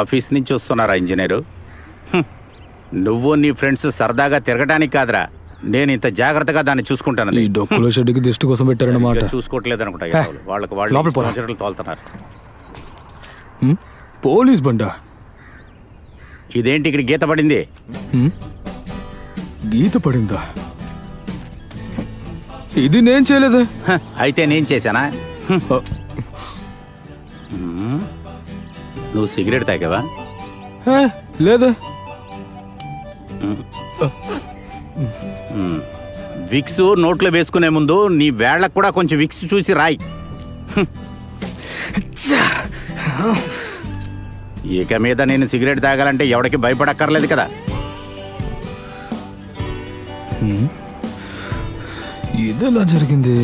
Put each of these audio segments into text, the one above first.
Office నుంచి వస్తున్నారా engineer? నువ్వు నీ ఫ్రెండ్స్ సరదాగా తిరగడానికి కాదురా, నేను ఇంత జాగ్రత్తగా దాన్ని చూసుకుంటాను. ఈ డొక్కులో షెడ్కి దిష్టి కోసం పెట్టారన్నమాట. చూసుకోవట్లేదు అనుకుంటా, వాళ్ళకి వాళ్ళు తోలుతున్నారు. పోలీస్ బండా ఇదేంటి ఇక్కడ గీత పడింది? గీత పడిందా? ఇది నేను చేయలేదా? అయితే నేను చేశానా? నువ్వు సిగరెట్ తాగావా? లేదా? విక్స్ నోట్లో వేసుకునే ముందు నీ వేళ్ళకు కూడా కొంచెం విక్స్ చూసి రాయి. ఇక మీద నేను సిగరెట్ తాగాలంటే ఎవడికి భయపడక్కర్లేదు కదా. ఇదెలా జరిగింది?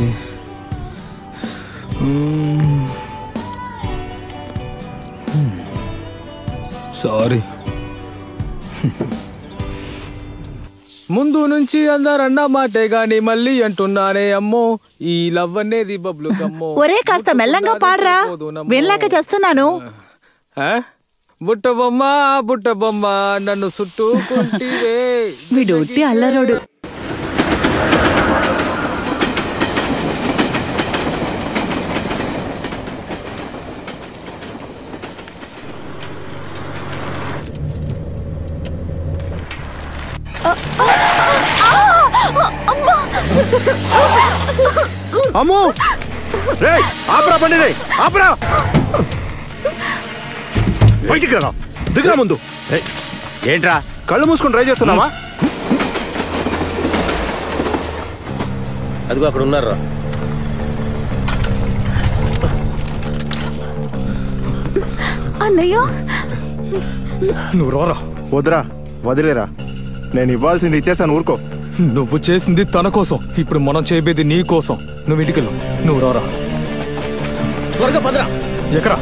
సారీ. ముందు నుంచి అందరన్నా మాటే గాని మళ్ళీ అంటున్నానే అమ్మో, ఈ లవ్ అనేది బబ్లు కమ్మో. ఒరే కాస్త మెల్లంగా పాడరా, వెళ్ళాక చేస్తున్నాను. బుట్ట బొమ్మ బుట్ట బొమ్మ నన్ను చుట్టుకుంటివే. వీడు అల్లరోడు. అమ్మో రే ఆపరా బండి, రే ఆపరా, బయటికి రా, దిగరా ముందు. ఏంట్రా కళ్ళు మూసుకొని ట్రై చేస్తున్నావా? అదిగో అక్కడ ఉన్నారా. అన్నయ్య నువ్వు రారా. వదరా, వదిలేరా, నేను ఇవ్వాల్సింది ఇచ్చేసాను, ఊరుకో. నువ్వు చేసింది తన కోసం, ఇప్పుడు మనం చేయబేది నీ కోసం. నువ్వు ఇంటికెళ్ళు, నువ్వు రారా, త్వరగా పదరా. ఎక్కరా?